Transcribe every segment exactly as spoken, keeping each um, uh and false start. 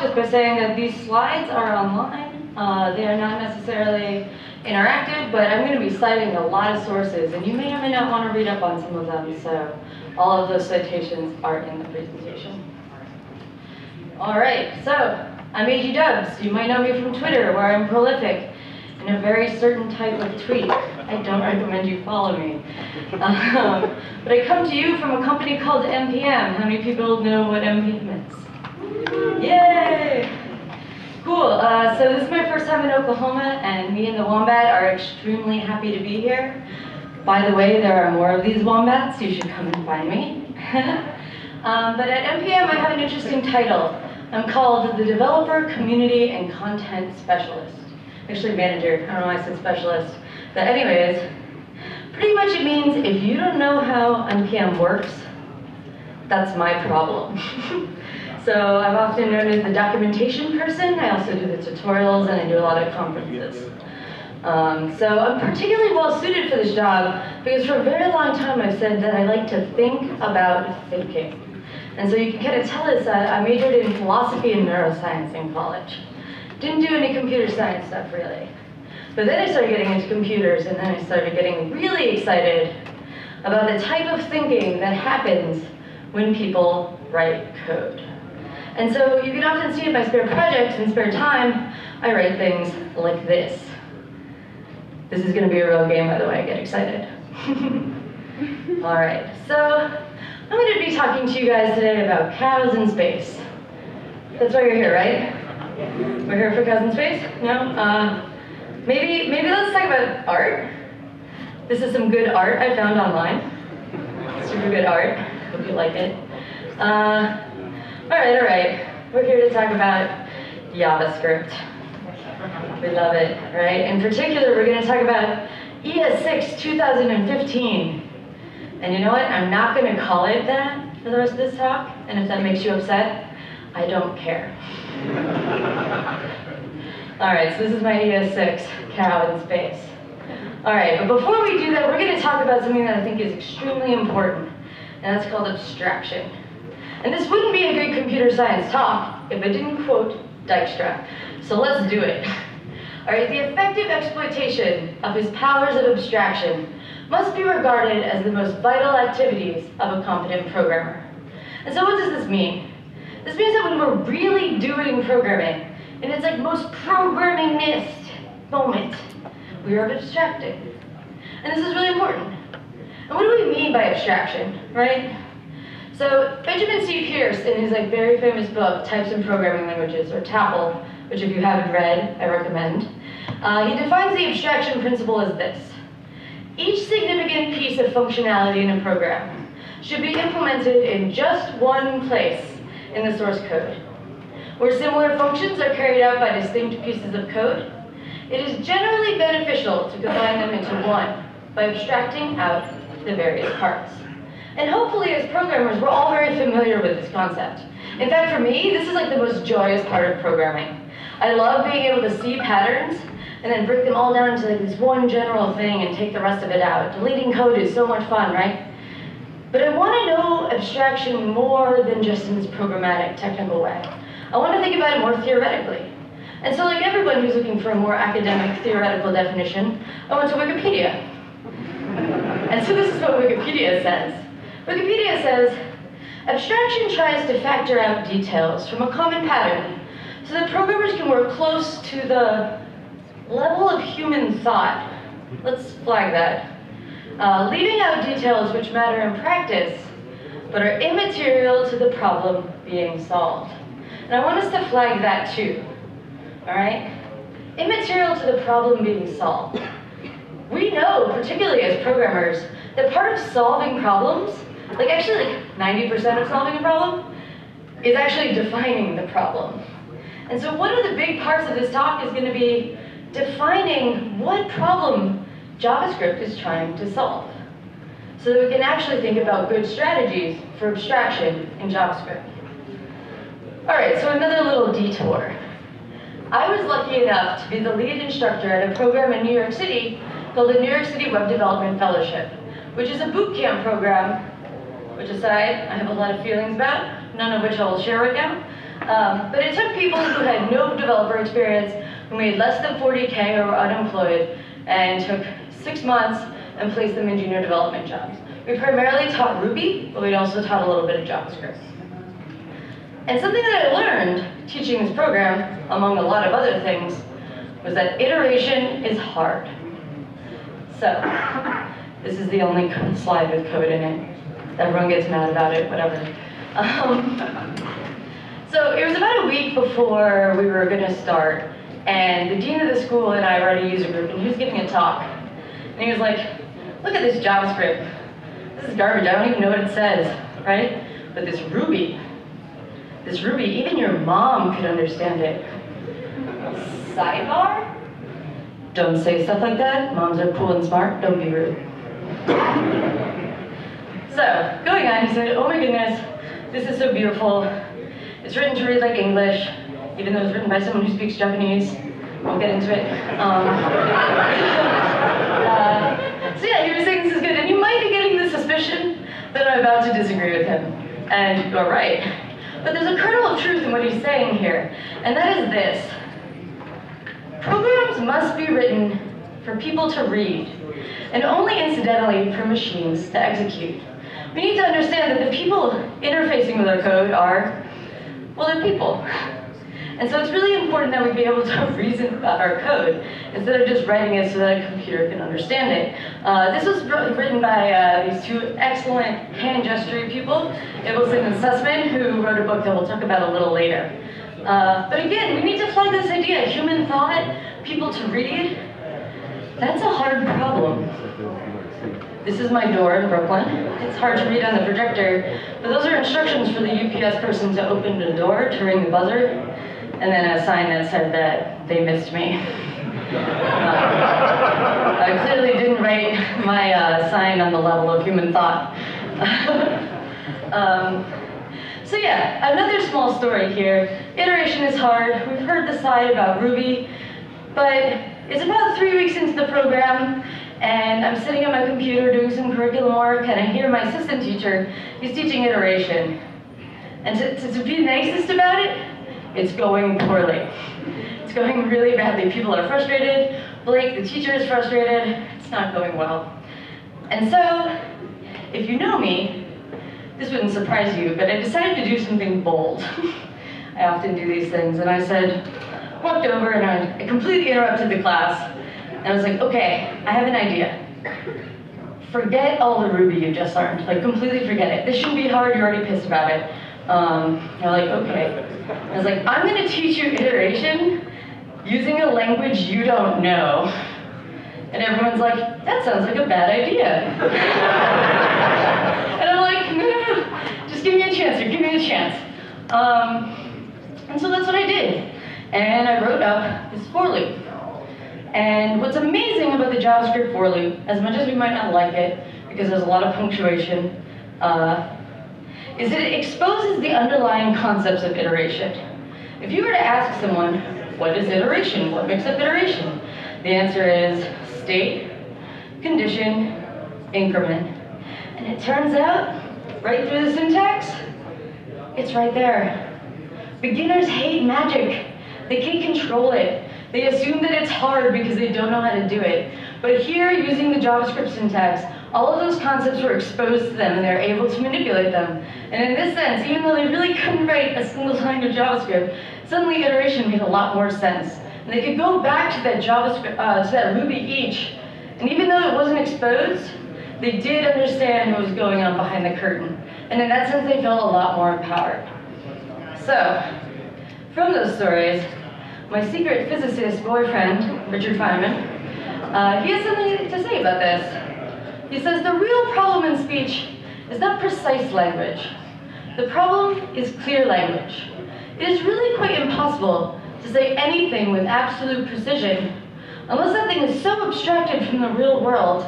off just by saying that these slides are online. Uh, they are not necessarily interactive, but I'm going to be citing a lot of sources, and you may or may not want to read up on some of them, so all of those citations are in the presentation. All right, so I'm A G Dubs. You might know me from Twitter, where I'm prolific in a very certain type of tweet. I don't recommend you follow me. Um, but I come to you from a company called N P M. How many people know what N P M is? Yay! Cool, uh, so this is my first time in Oklahoma, and me and the Wombat are extremely happy to be here. By the way, there are more of these Wombats. You should come and find me. um, but at N P M, I have an interesting title. I'm called the Developer, Community, and Content Specialist. Actually, manager. I don't know why I said specialist. But anyways, pretty much it means if you don't know how N P M works, that's my problem. So I'm often known as the documentation person. I also do the tutorials, and I do a lot of conferences. Um, so I'm particularly well suited for this job because for a very long time I've said that I like to think about thinking. And so you can kind of tell us that I majored in philosophy and neuroscience in college. Didn't do any computer science stuff, really. But then I started getting into computers, and then I started getting really excited about the type of thinking that happens when people write code. And so you can often see in my spare projects and spare time, I write things like this. This is going to be a real game, by the way. I get excited. All right, so I'm going to be talking to you guys today about cows in space. That's why you're here, right? We're here for cows in space? No? Uh, Maybe, maybe let's talk about art. This is some good art I found online. Super good art. Hope you like it. Uh, all right, all right. We're here to talk about JavaScript. We love it, right? In particular, we're going to talk about E S six two thousand fifteen. And you know what? I'm not going to call it that for the rest of this talk. And if that makes you upset, I don't care. All right, so this is my E S six, cow in space. All right, but before we do that, we're going to talk about something that I think is extremely important, and that's called abstraction. And this wouldn't be a good computer science talk if I didn't quote Dijkstra. So let's do it. All right, the effective exploitation of his powers of abstraction must be regarded as the most vital activities of a competent programmer. And so what does this mean? This means that when we're really doing programming, and it's like most programmingist moment, we are abstracting. And this is really important. And what do we mean by abstraction, right? So Benjamin C. Pierce, in his like very famous book, Types in Programming Languages, or T A P L, which if you haven't read, I recommend, uh, he defines the abstraction principle as this. Each significant piece of functionality in a program should be implemented in just one place in the source code. Where similar functions are carried out by distinct pieces of code, it is generally beneficial to combine them into one by abstracting out the various parts. And hopefully, as programmers, we're all very familiar with this concept. In fact, for me, this is like the most joyous part of programming. I love being able to see patterns and then break them all down into like this one general thing and take the rest of it out. Deleting code is so much fun, right? But I want to know abstraction more than just in this programmatic, technical way. I want to think about it more theoretically. And so like everyone who's looking for a more academic, theoretical definition, I went to Wikipedia. And so this is what Wikipedia says. Wikipedia says, abstraction tries to factor out details from a common pattern so that programmers can work close to the level of human thought. Let's flag that. Uh, leaving out details which matter in practice, but are immaterial to the problem being solved. And I want us to flag that too, all right? Immaterial to the problem being solved. We know, particularly as programmers, that part of solving problems, like actually like ninety percent of solving a problem, is actually defining the problem. And so one of the big parts of this talk is going to be defining what problem JavaScript is trying to solve, so that we can actually think about good strategies for abstraction in JavaScript. All right, so another little detour. I was lucky enough to be the lead instructor at a program in New York City called the New York City Web Development Fellowship, which is a boot camp program, which aside I have a lot of feelings about, none of which I will share right now, Um, but it took people who had no developer experience, who made less than forty K or were unemployed, and took six months and placed them in junior development jobs. We primarily taught Ruby, but we also taught a little bit of JavaScript. And something that I learned teaching this program, among a lot of other things, was that iteration is hard. So, this is the only slide with code in it. Everyone gets mad about it, whatever. Um, so it was about a week before we were going to start, and the dean of the school and I were at a user group, and he was giving a talk. And he was like, look at this JavaScript. This is garbage, I don't even know what it says, right? But this Ruby, this Ruby, even your mom could understand it. Sidebar? Don't say stuff like that. Moms are cool and smart, don't be rude. So, going on, he said, oh my goodness, this is so beautiful. It's written to read like English, even though it's written by someone who speaks Japanese. Won't get into it. Um, uh, so yeah, he was saying this is good, and you might be getting the suspicion that I'm about to disagree with him. And you're right. But there's a kernel of truth in what he's saying here, and that is this. Programs must be written for people to read, and only incidentally for machines to execute. We need to understand that the people interfacing with our code are, well, they're people. And so it's really important that we be able to reason about our code instead of just writing it so that a computer can understand it. Uh, this was written by uh, these two excellent hand gesture people, Abelson and Sussman, who wrote a book that we'll talk about a little later. Uh, but again, we need to flag this idea, human thought, people to read. That's a hard problem. This is my door in Brooklyn. It's hard to read on the projector, but those are instructions for the U P S person to open the door, to ring the buzzer, and then a sign that said that they missed me. uh, I clearly didn't write my uh, sign on the level of human thought. um, So yeah, another small story here. Iteration is hard. We've heard the side about Ruby, but it's about three weeks into the program, and I'm sitting at my computer doing some curriculum work, and I hear my assistant teacher, he's teaching iteration. And to, to, to be nicest about it, it's going poorly. It's going really badly. People are frustrated. Blake, the teacher, is frustrated. It's not going well. And so, if you know me, this wouldn't surprise you, but I decided to do something bold. I often do these things, and I said, walked over and I completely interrupted the class, and I was like, okay, I have an idea. Forget all the Ruby you just learned, like completely forget it. This shouldn't be hard, you're already pissed about it. Um, they're like, okay. I was like, I'm gonna teach you iteration using a language you don't know. And everyone's like, that sounds like a bad idea. Just give me a chance here, give me a chance. Um, and so that's what I did. And I wrote up this for loop. And what's amazing about the JavaScript for loop, as much as we might not like it, because there's a lot of punctuation, uh, is that it exposes the underlying concepts of iteration. If you were to ask someone, what is iteration? What makes up iteration? The answer is state, condition, increment. And it turns out, right through the syntax, it's right there. Beginners hate magic. They can't control it. They assume that it's hard because they don't know how to do it. But here, using the JavaScript syntax, all of those concepts were exposed to them and they're able to manipulate them. And in this sense, even though they really couldn't write a single line of JavaScript, suddenly iteration made a lot more sense. And they could go back to that JavaScript, uh, to that Ruby each, and even though it wasn't exposed, they did understand what was going on behind the curtain. And in that sense, they felt a lot more empowered. So, from those stories, my secret physicist boyfriend, Richard Feynman, uh, he has something to say about this. He says, the real problem in speech is not precise language. The problem is clear language. It is really quite impossible to say anything with absolute precision unless that thing is so abstracted from the real world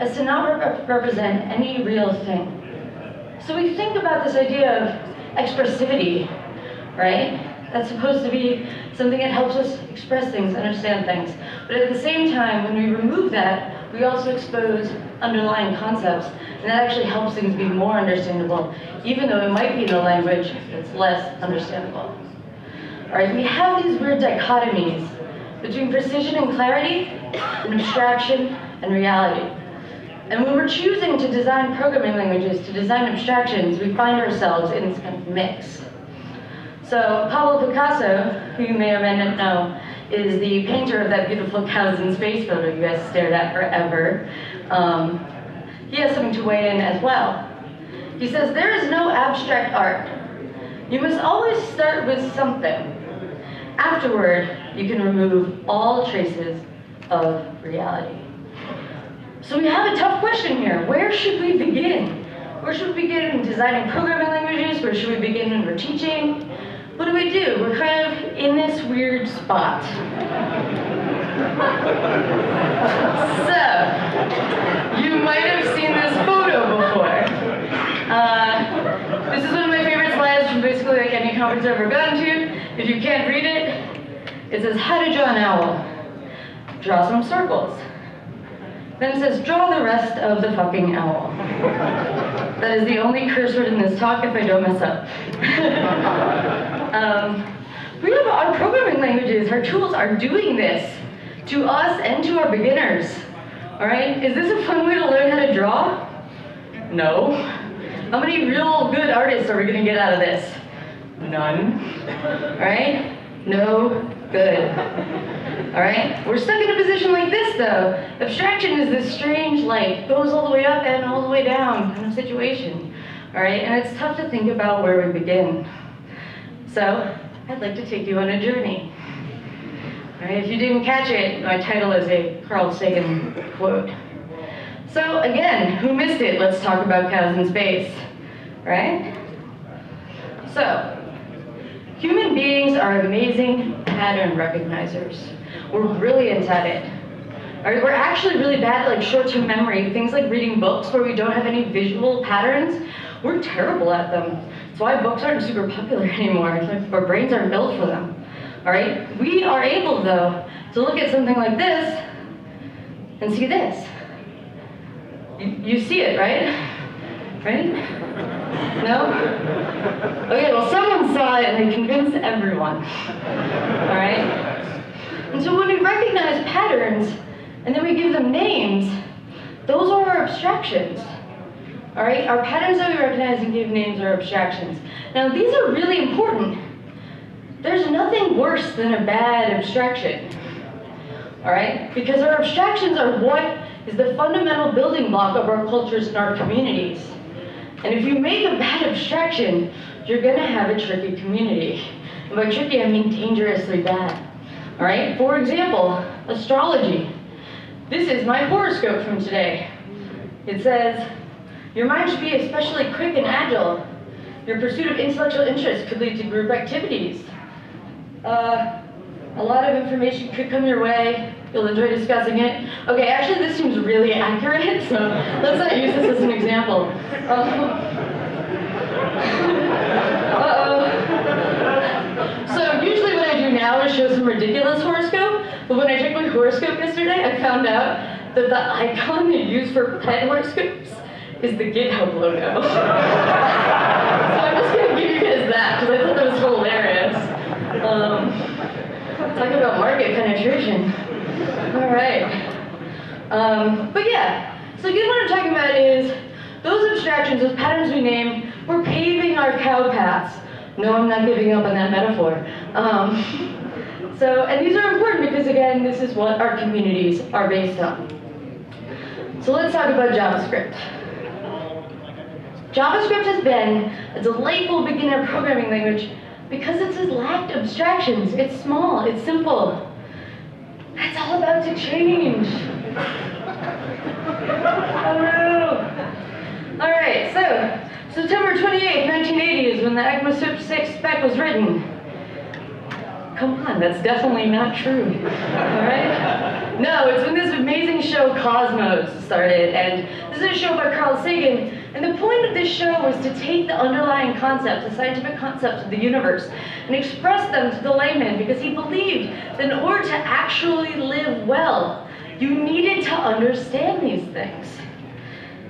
as to not rep represent any real thing. So we think about this idea of expressivity, right? That's supposed to be something that helps us express things, understand things. But at the same time, when we remove that, we also expose underlying concepts, and that actually helps things be more understandable, even though it might be in a language that's less understandable. right? We have these weird dichotomies between precision and clarity, and abstraction and reality. And when we're choosing to design programming languages, to design abstractions, we find ourselves in this kind of mix. So Pablo Picasso, who you may or may not know, is the painter of that beautiful cows in space photo you guys stared at forever. Um, he has something to weigh in as well. He says, there is no abstract art. You must always start with something. Afterward, you can remove all traces of reality. So we have a tough question here. Where should we begin? Where should we begin in designing programming languages? Where should we begin when we're teaching? What do we do? We're kind of in this weird spot. So, you might have seen this photo before. Uh, this is one of my favorite slides from basically like any conference I've ever gone to. If you can't read it, it says, how to draw an owl. Draw some circles. Then it says, draw the rest of the fucking owl. That is the only curse word in this talk if I don't mess up. um, we have our programming languages, our tools are doing this to us and to our beginners. All right, is this a fun way to learn how to draw? No. How many real good artists are we gonna get out of this? None, all right? No good, all right? We're stuck in a position like this though. Abstraction is this strange, like, goes all the way up and all the way down kind of situation, all right? And it's tough to think about where we begin. So I'd like to take you on a journey. All right, if you didn't catch it, my title is a Carl Sagan quote. So again, who missed it? Let's talk about cows in space, right? So, human beings are amazing pattern recognizers. We're brilliant at it. Right, we're actually really bad at like short-term memory, things like reading books where we don't have any visual patterns. We're terrible at them. That's why books aren't super popular anymore. It's like our brains aren't built for them. All right, we are able though to look at something like this and see this. You, you see it, right? Right? No? Okay, well someone saw it and they convinced everyone, all right? And so when we recognize patterns and then we give them names, those are our abstractions, all right? Our patterns that we recognize and give names are abstractions. Now these are really important. There's nothing worse than a bad abstraction, all right? Because our abstractions are what is the fundamental building block of our cultures and our communities. And if you make a bad abstraction, you're gonna have a tricky community. And by tricky, I mean dangerously bad, all right? For example, astrology. This is my horoscope from today. It says, your mind should be especially quick and agile. Your pursuit of intellectual interests could lead to group activities. Uh, a lot of information could come your way. You'll enjoy discussing it. Okay, actually this seems really accurate, so let's not use this as an example. Uh-oh. Uh-oh. So usually what I do now is show some ridiculous horoscope, but when I checked my horoscope yesterday, I found out that the icon they use for pet horoscopes is the GitHub logo. So I'm just gonna give you guys that, because I thought that was hilarious. Um, talk about market penetration. All right, um, but yeah, so again, what I'm talking about is those abstractions, those patterns we name, we're paving our cow paths. No, I'm not giving up on that metaphor. Um, so, and these are important because again, this is what our communities are based on. So let's talk about JavaScript. JavaScript has been a delightful beginner programming language because it's lacked abstractions. It's small, it's simple. That's all about to change. Oh no. All right, so September twenty-eighth, nineteen eighty is when the ECMAScript six spec was written. Come on, that's definitely not true, all right? No, it's when this amazing show Cosmos started, and this is a show by Carl Sagan, and the point of this show was to take the underlying concepts, the scientific concepts of the universe, and express them to the layman, because he believed that in order to actually live well, you needed to understand these things.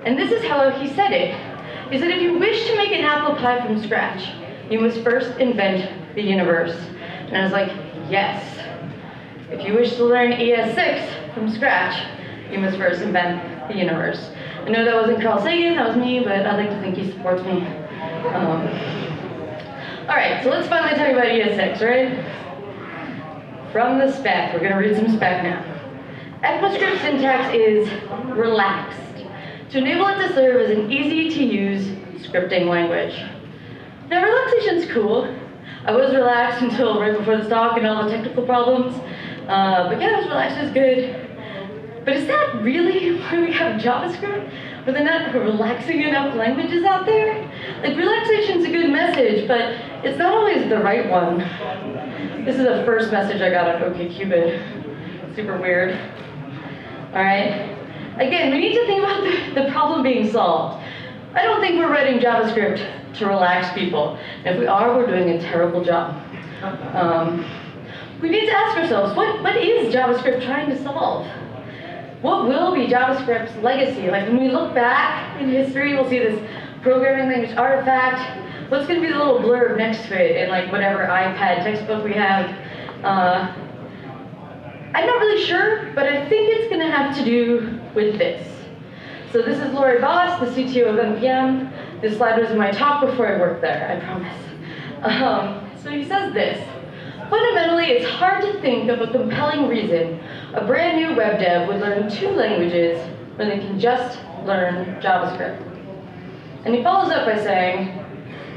And this is how he said it, is that if you wish to make an apple pie from scratch, you must first invent the universe. And I was like, yes. If you wish to learn E S six from scratch, you must first invent the universe. I know that wasn't Carl Sagan, that was me, but I'd like to think he supports me. Um, all right, so let's finally talk about E S six, right? From the spec, we're gonna read some spec now. ECMAScript syntax is relaxed to enable it to serve as an easy-to-use scripting language. Now, relaxation's cool. I was relaxed until right before this talk and all the technical problems. Uh, but yeah, I was relaxed, it was good. But is that really why we have JavaScript? Were there not relaxing enough languages out there? Like, relaxation's a good message, but it's not always the right one. This is the first message I got on OkCupid. Super weird. All right. Again, we need to think about the, the problem being solved. I don't think we're writing JavaScript to relax people. If we are, we're doing a terrible job. Um, We need to ask ourselves, what, what is JavaScript trying to solve? What will be JavaScript's legacy? Like, when we look back in history, we'll see this programming language artifact. What's going to be the little blurb next to it in, like, whatever iPad textbook we have? Uh, I'm not really sure, but I think it's going to have to do with this. So this is Laurie Voss, the C T O of N P M. This slide was in my talk before I worked there, I promise. Um, so he says this. Fundamentally, it's hard to think of a compelling reason a brand new web dev would learn two languages when they can just learn JavaScript. And he follows up by saying,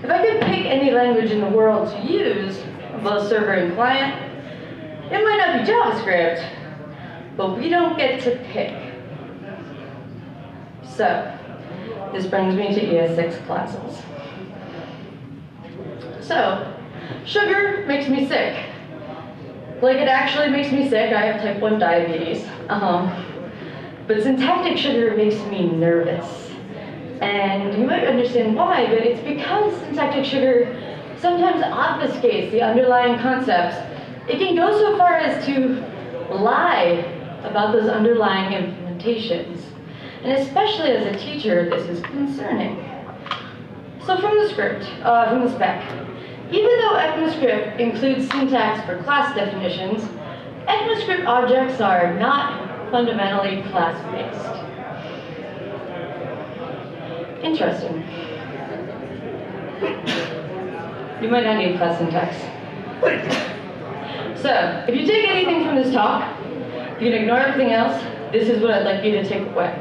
if I could pick any language in the world to use, both server and client, it might not be JavaScript, but we don't get to pick. So, this brings me to E S six classes. So, sugar makes me sick. Like, it actually makes me sick. I have type one diabetes. Um, but syntactic sugar makes me nervous. And you might understand why, but it's because syntactic sugar sometimes obfuscates the underlying concepts. It can go so far as to lie about those underlying implementations. And especially as a teacher, this is concerning. So from the script, uh, from the spec, even though ECMAScript includes syntax for class definitions, ECMAScript objects are not fundamentally class-based. Interesting. You might not need class syntax. So, if you take anything from this talk, you can ignore everything else, this is what I'd like you to take away.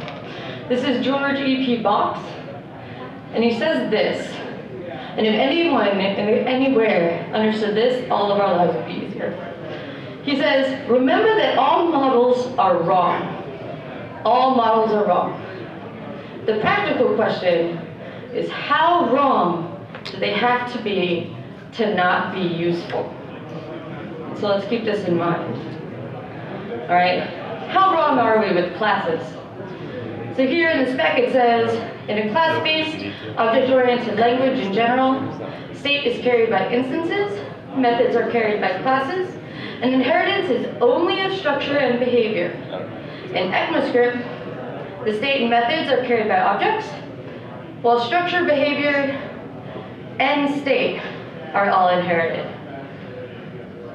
This is George E P Box, and he says this. And if anyone, anywhere, understood this, all of our lives would be easier. He says, remember that all models are wrong. All models are wrong. The practical question is, how wrong do they have to be to not be useful? So let's keep this in mind. All right, how wrong are we with classes? So here in the spec it says, in a class-based, object-oriented language in general, state is carried by instances, methods are carried by classes, and inheritance is only of structure and behavior. In ECMAScript, the state and methods are carried by objects, while structure, behavior, and state are all inherited.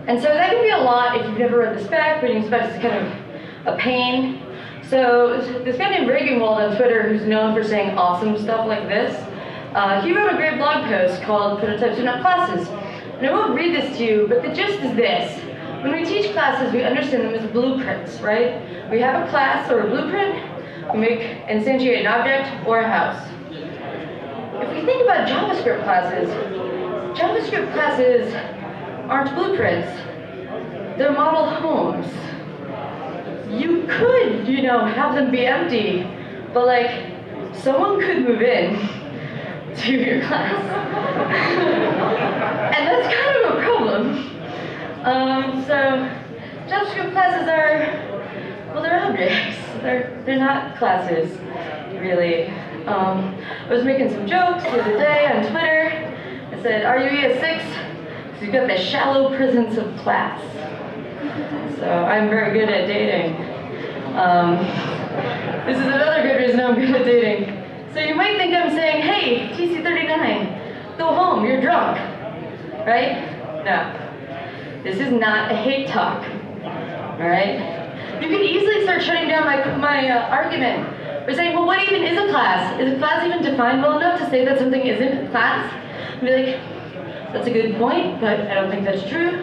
And so that can be a lot if you've never read the spec. Reading specs is kind of a pain. So this guy named Raganwald on Twitter, who's known for saying awesome stuff like this, uh, he wrote a great blog post called Prototypes Are Not Classes. And I won't read this to you, but the gist is this. When we teach classes, we understand them as blueprints, right? We have a class or a blueprint, we make instantiate an object or a house. If we think about JavaScript classes, JavaScript classes aren't blueprints. They're model homes. You could, you know, have them be empty, but like, someone could move in to your class. And that's kind of a problem. Um, so, JavaScript classes are, well, they're objects. They're, they're not classes, really. Um, I was making some jokes the other day on Twitter. I said, are you E S six? Because you've got the shallow presence of class. So I'm very good at dating. Um, this is another good reason I'm good at dating. So you might think I'm saying, hey, T C thirty-nine, go home, you're drunk, right? No. This is not a hate talk, all right? You can easily start shutting down my, my uh, argument. We're saying, well, what even is a class? Is a class even defined well enough to say that something isn't a class? I'd be like, that's a good point, but I don't think that's true.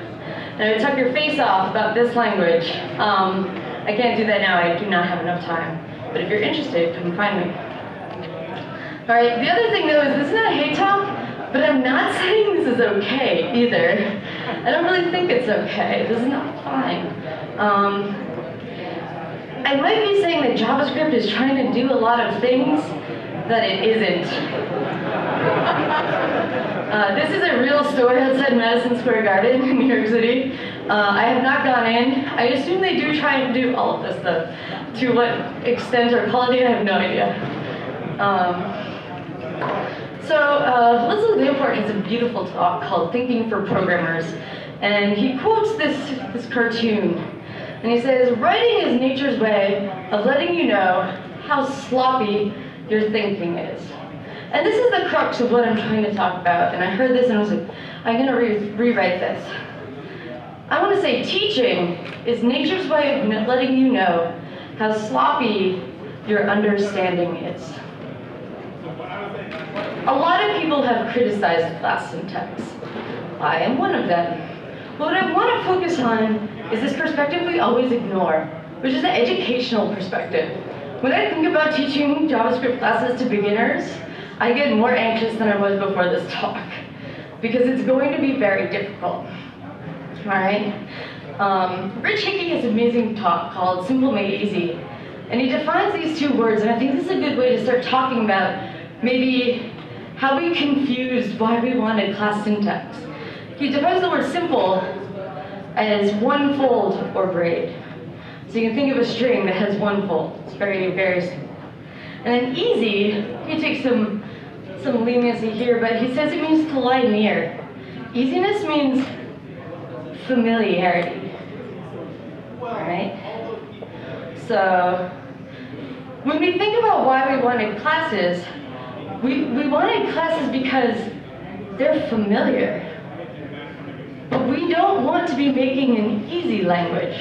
And I would tuck your face off about this language. Um, I can't do that now, I do not have enough time. But if you're interested, come find me. All right, the other thing though is this is not a hate talk, but I'm not saying this is okay either. I don't really think it's okay. This is not fine. Um, I might be saying that JavaScript is trying to do a lot of things that it isn't. uh, this is a real store outside Madison Square Garden in New York City. Uh, I have not gone in. I assume they do try and do all of this stuff. To what extent or quality, I have no idea. Um, So uh, Liz Lamport has a beautiful talk called Thinking for Programmers, and he quotes this, this cartoon, and he says, writing is nature's way of letting you know how sloppy your thinking is. And this is the crux of what I'm trying to talk about, and I heard this and I was like, I'm going to re rewrite this. I want to say teaching is nature's way of letting you know how sloppy your understanding is. A lot of people have criticized class syntax. I am one of them. What I want to focus on is this perspective we always ignore, which is the educational perspective. When I think about teaching JavaScript classes to beginners, I get more anxious than I was before this talk, because it's going to be very difficult. All right? Um, Rich Hickey has an amazing talk called Simple Made Easy, and he defines these two words, and I think this is a good way to start talking about maybe how we confused why we wanted class syntax. He defines the word simple as one fold or braid. So you can think of a string that has one fold. It's very, very simple. And then easy, he takes some, some leniency here, but he says it means to lie near. Easiness means familiarity, all right? So when we think about why we wanted classes, We, we wanted classes because they're familiar. But we don't want to be making an easy language.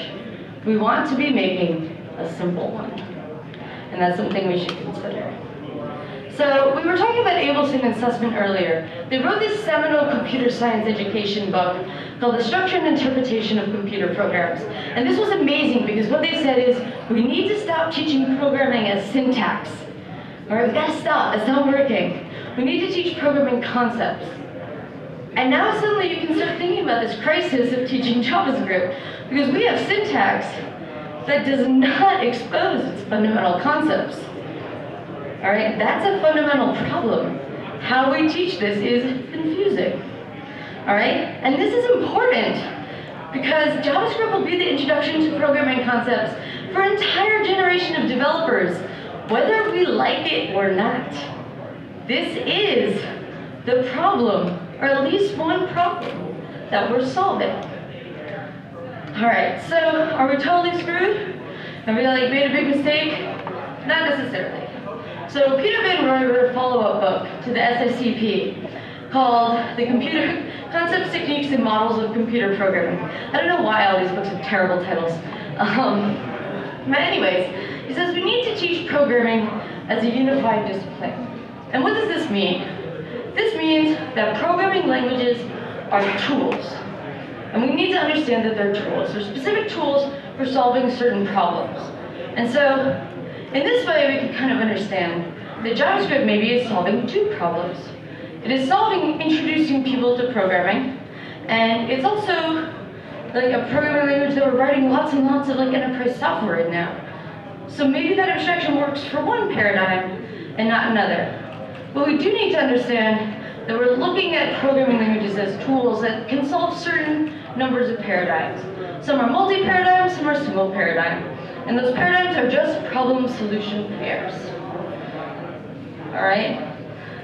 We want to be making a simple one. And that's something we should consider. So we were talking about Abelson and Sussman earlier. They wrote this seminal computer science education book called The Structure and Interpretation of Computer Programs. And this was amazing because what they said is, we need to stop teaching programming as syntax. All right, we've got to stop, it's not working. We need to teach programming concepts. And now suddenly you can start thinking about this crisis of teaching JavaScript, because we have syntax that does not expose its fundamental concepts. All right, that's a fundamental problem. How we teach this is confusing. All right, and this is important because JavaScript will be the introduction to programming concepts for an entire generation of developers, whether we like it or not. This is the problem, or at least one problem, that we're solving. All right, so are we totally screwed? Have we like made a big mistake? Not necessarily. So Peter Van Roy wrote a follow-up book to the S S C P called The Computer Concepts, Techniques, and Models of Computer Programming. I don't know why all these books have terrible titles. Um, but anyways, he says we need to teach programming as a unified discipline. And what does this mean? This means that programming languages are tools. And we need to understand that they're tools. They're specific tools for solving certain problems. And so, in this way, we can kind of understand that JavaScript maybe is solving two problems. It is solving introducing people to programming, and it's also like a programming language that we're writing lots and lots of like enterprise software in now. So maybe that abstraction works for one paradigm and not another. But we do need to understand that we're looking at programming languages as tools that can solve certain numbers of paradigms. Some are multi-paradigm, some are single paradigm. And those paradigms are just problem-solution pairs. All right?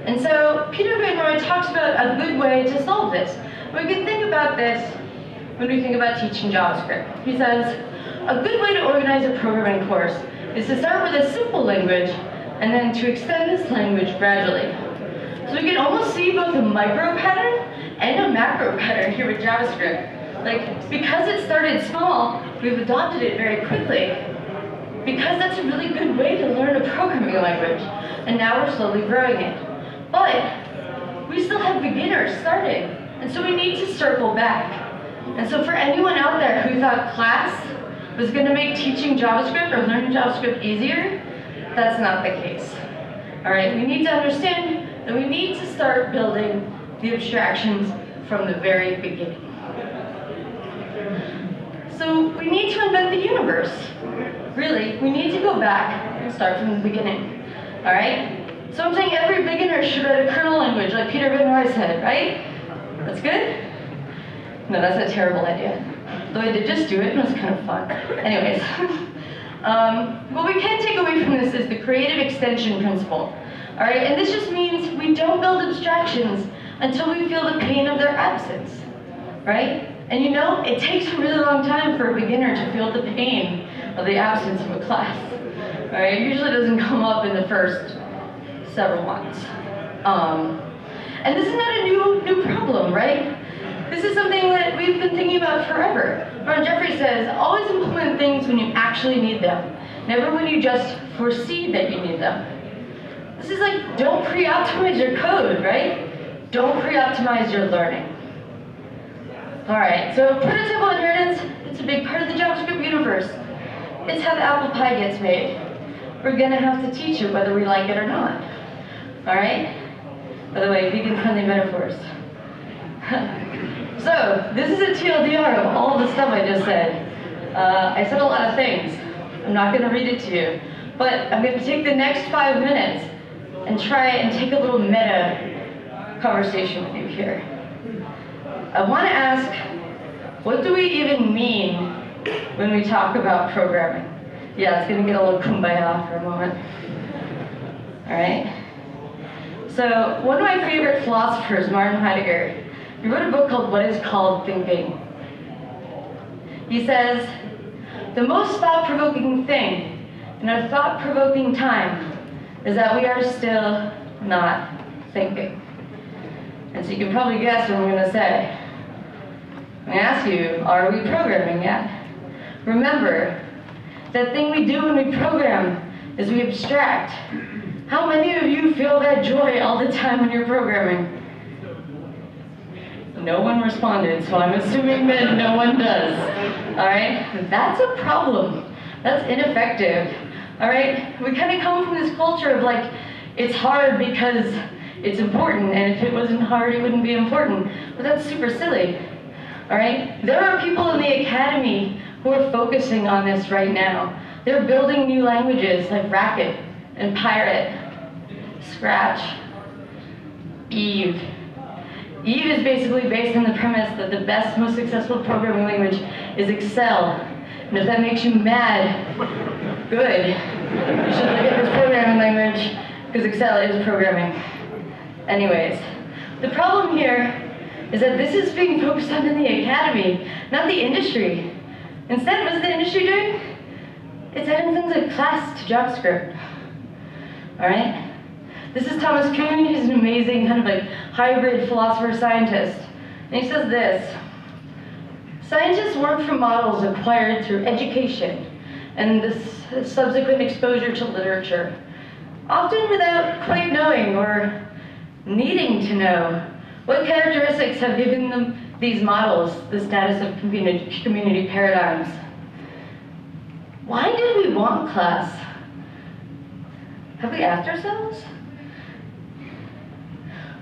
And so Peter Van Roy talks about a good way to solve this. We can think about this when we think about teaching JavaScript. He says, a good way to organize a programming course is to start with a simple language and then to extend this language gradually. So we can almost see both a micro pattern and a macro pattern here with JavaScript. Like, because it started small, we've adopted it very quickly, because that's a really good way to learn a programming language, and now we're slowly growing it. But we still have beginners starting, and so we need to circle back. And so for anyone out there who thought class was going to make teaching JavaScript or learning JavaScript easier, that's not the case. All right, we need to understand that we need to start building the abstractions from the very beginning. So we need to invent the universe. Really, we need to go back and start from the beginning. All right? So I'm saying every beginner should write a kernel language, like Peter Van Roy said, right? That's good? No, that's a terrible idea. Though I did just do it, and it was kind of fun. Anyways, um, what we can take away from this is the creative extension principle. All right, and this just means we don't build abstractions until we feel the pain of their absence, right? And you know, it takes a really long time for a beginner to feel the pain of the absence of a class. All right, it usually doesn't come up in the first several months. Um, and this is not a new new problem, right? This is something that we've been thinking about forever. Ron Jeffrey says, always implement things when you actually need them, never when you just foresee that you need them. This is like, don't pre-optimize your code, right? Don't pre-optimize your learning. All right, so prototypical inheritance, it's a big part of the JavaScript universe. It's how the apple pie gets made. We're gonna have to teach it whether we like it or not. All right? By the way, vegan-friendly metaphors. So, this is a T L D R of all the stuff I just said. Uh, I said a lot of things. I'm not going to read it to you. But I'm going to take the next five minutes and try and take a little meta conversation with you here. I want to ask, what do we even mean when we talk about programming? Yeah, it's going to get a little kumbaya for a moment. All right? So, one of my favorite philosophers, Martin Heidegger, he wrote a book called What is Called Thinking. He says, the most thought-provoking thing in our thought-provoking time is that we are still not thinking. And so you can probably guess what I'm going to say. I'm going to ask you, are we programming yet? Remember, that thing we do when we program is we abstract. How many of you feel that joy all the time when you're programming? No one responded, so I'm assuming that no one does. All right, that's a problem. That's ineffective. All right, we kind of come from this culture of like, it's hard because it's important, and if it wasn't hard, it wouldn't be important. But that's super silly. All right, there are people in the academy who are focusing on this right now. They're building new languages like Racket and Pirate, Scratch, Eve. Eve is basically based on the premise that the best, most successful programming language is Excel. And if that makes you mad, good. You should look at this programming language, because Excel is programming. Anyways, the problem here is that this is being focused on in the academy, not the industry. Instead, what's the industry doing? It's adding things like class to JavaScript. All right? This is Thomas Kuhn. He's an amazing kind of like hybrid philosopher-scientist. And he says this, scientists work from models acquired through education and this subsequent exposure to literature, often without quite knowing or needing to know what characteristics have given them these models the status of community, community paradigms. Why did we want class? Have we asked ourselves?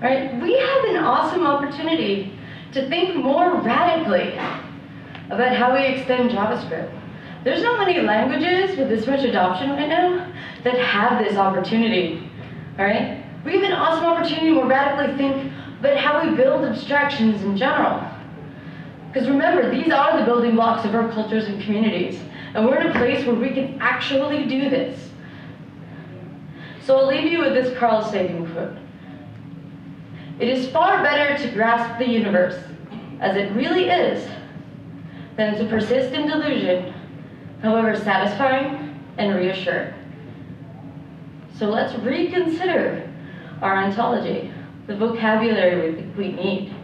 Right? We have an awesome opportunity to think more radically about how we extend JavaScript. There's not many languages with this much adoption right now that have this opportunity. All right? We have an awesome opportunity to more radically think about how we build abstractions in general. Because remember, these are the building blocks of our cultures and communities. And we're in a place where we can actually do this. So I'll leave you with this Carl Sagan quote. It is far better to grasp the universe as it really is than to persist in delusion, however satisfying and reassuring. So let's reconsider our ontology, the vocabulary we need.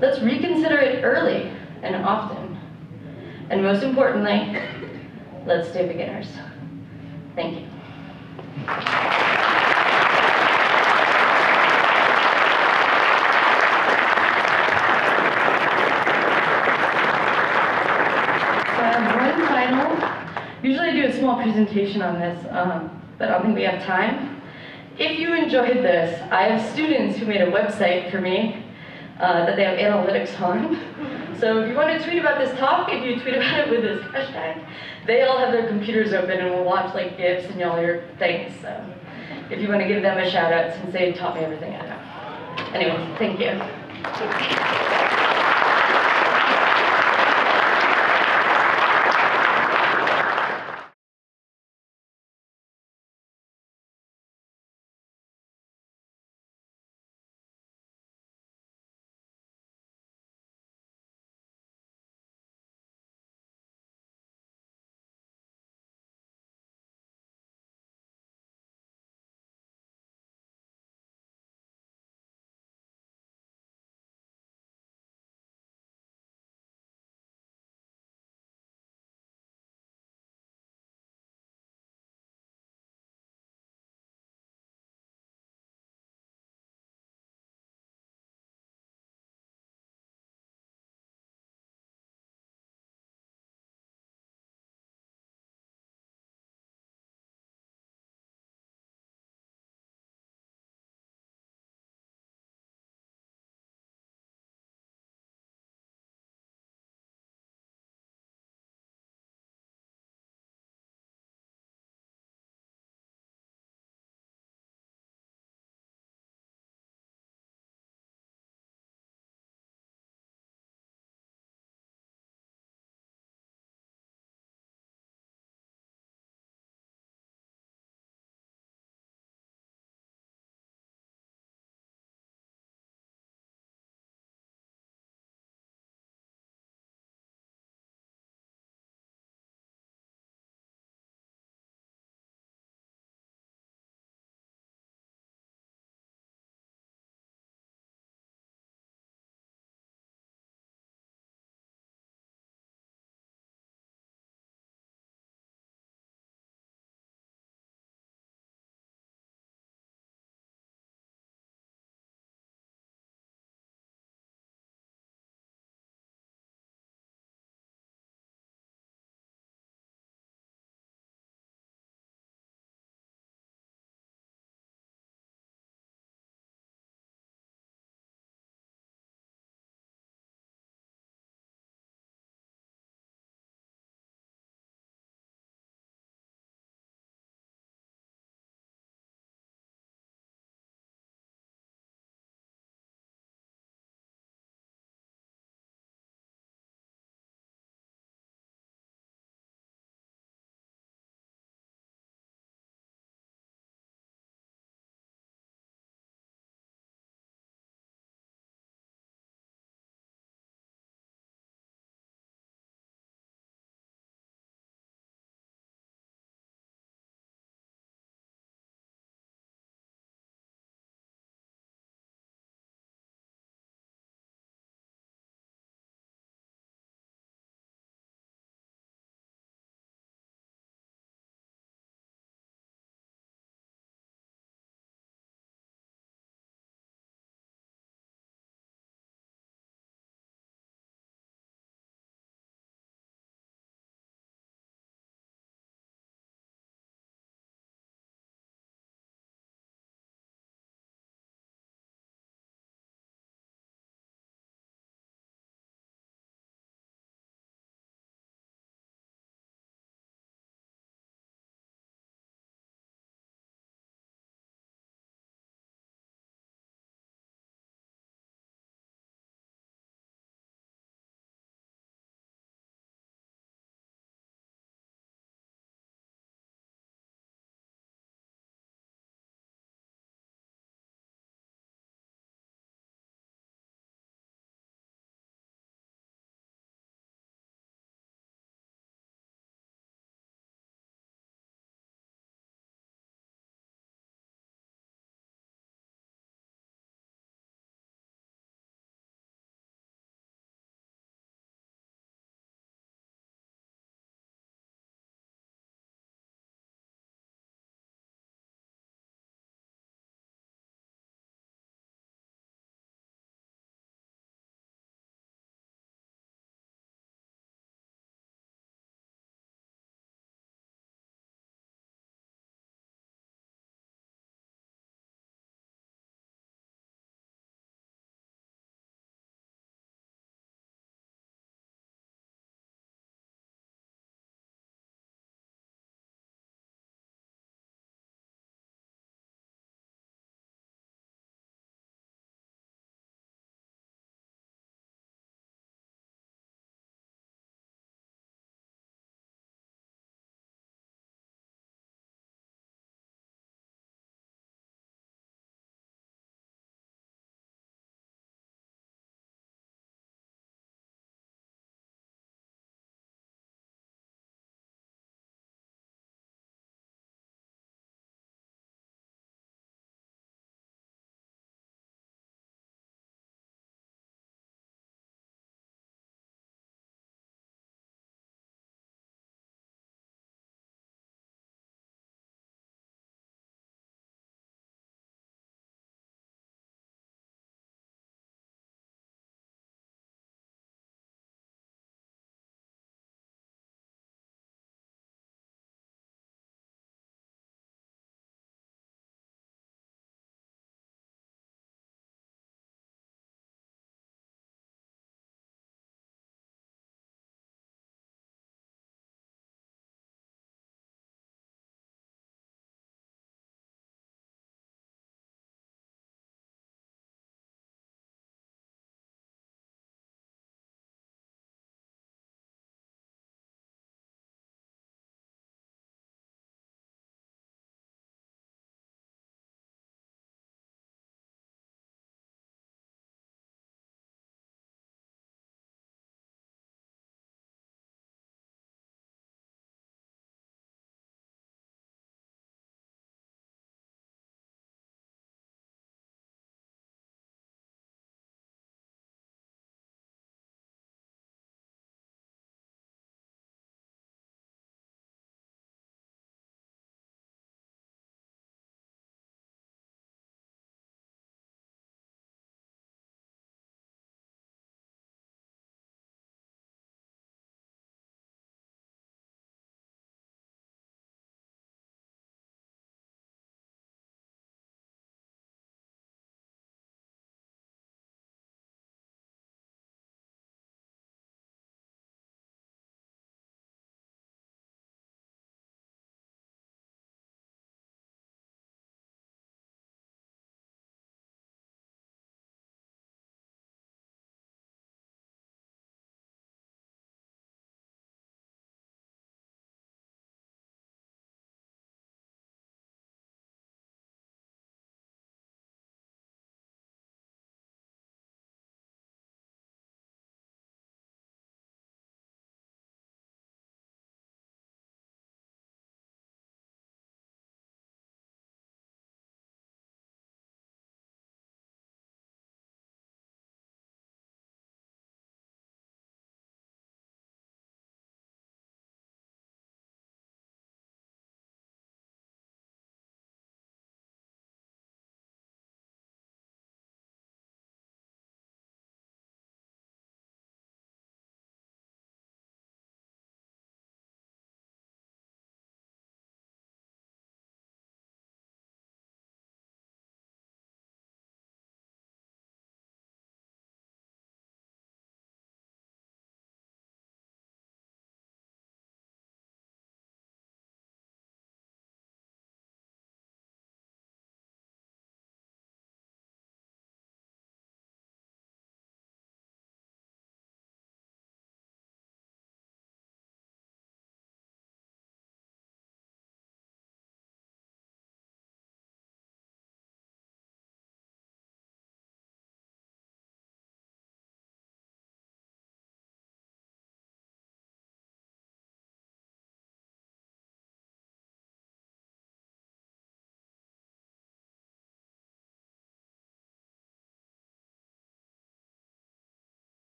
Let's reconsider it early and often. And most importantly, let's stay beginners. Thank you. Usually I do a small presentation on this, um, but I don't think we have time. If you enjoyed this, I have students who made a website for me uh, that they have analytics on. So if you want to tweet about this talk, if you tweet about it with this hashtag, they all have their computers open and will watch like GIFs and all your things. So if you want to give them a shout out, since they taught me everything I know. Anyway, thank you.